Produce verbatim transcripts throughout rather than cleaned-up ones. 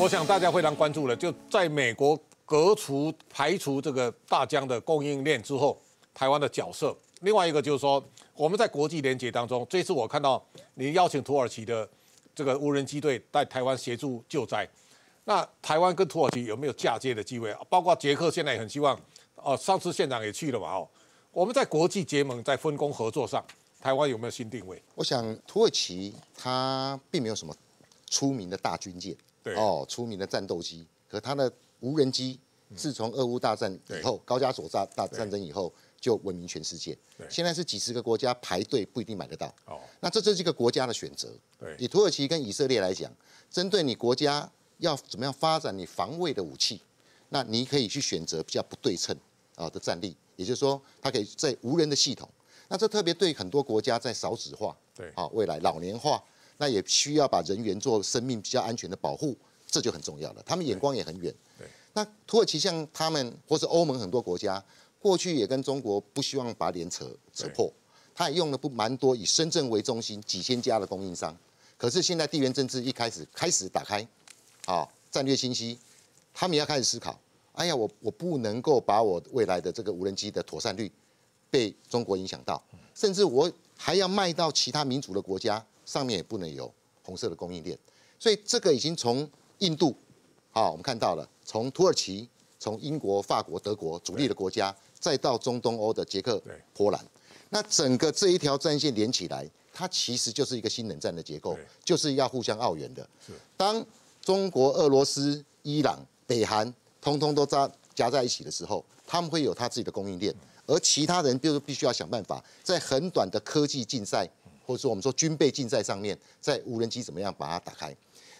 我想大家非常关注了，就在美国革除排除这个大疆的供应链之后，台湾的角色。另外一个就是说，我们在国际联结当中，这次我看到您邀请土耳其的这个无人机队在台湾协助救灾，那台湾跟土耳其有没有嫁接的机会？包括捷克现在也很希望，哦、呃，上次县长也去了嘛，哦，我们在国际结盟、在分工合作上，台湾有没有新定位？我想土耳其它并没有什么出名的大军舰。 对哦，出名的战斗机，可它的无人机，自从俄乌大战以后，高加索大大战争以后，就闻名全世界。现在是几十个国家排队不一定买得到。哦，那这就是一个国家的选择。对，以土耳其跟以色列来讲，针对你国家要怎么样发展你防卫的武器，那你可以去选择比较不对称啊的战力，也就是说，它可以在无人的系统。那这特别对很多国家在少子化，对啊、哦，未来老年化。 那也需要把人员做生命比较安全的保护，这就很重要了。他们眼光也很远。对，那土耳其像他们或是欧盟很多国家，过去也跟中国不希望把脸扯扯破，他也用了不蛮多以深圳为中心几千家的供应商。可是现在地缘政治一开始开始打开，啊、哦，战略清晰，他们也要开始思考。哎呀，我我不能够把我未来的这个无人机的妥善率被中国影响到，甚至我还要卖到其他民主的国家。 上面也不能有红色的供应链，所以这个已经从印度，啊，我们看到了，从土耳其、从英国、法国、德国主力的国家，再到中东欧的捷克、波兰，那整个这一条战线连起来，它其实就是一个新冷战的结构，就是要互相傲援的。当中国、俄罗斯、伊朗、北韩通通都扎夹在一起的时候，他们会有他自己的供应链，而其他人就是必须要想办法，在很短的科技竞赛。 或者说我们说军备竞赛上面，在无人机怎么样把它打开，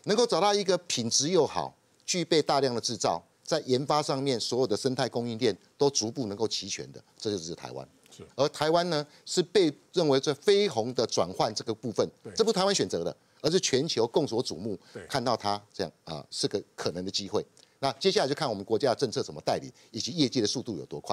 能够找到一个品质又好、具备大量的制造，在研发上面所有的生态供应链都逐步能够齐全的，这就是台湾。而台湾呢，是被认为这飞鸿的转换这个部分，这不是台湾选择的，而是全球共所瞩目，看到它这样啊、呃、是个可能的机会。那接下来就看我们国家的政策怎么带领，以及业界的速度有多快。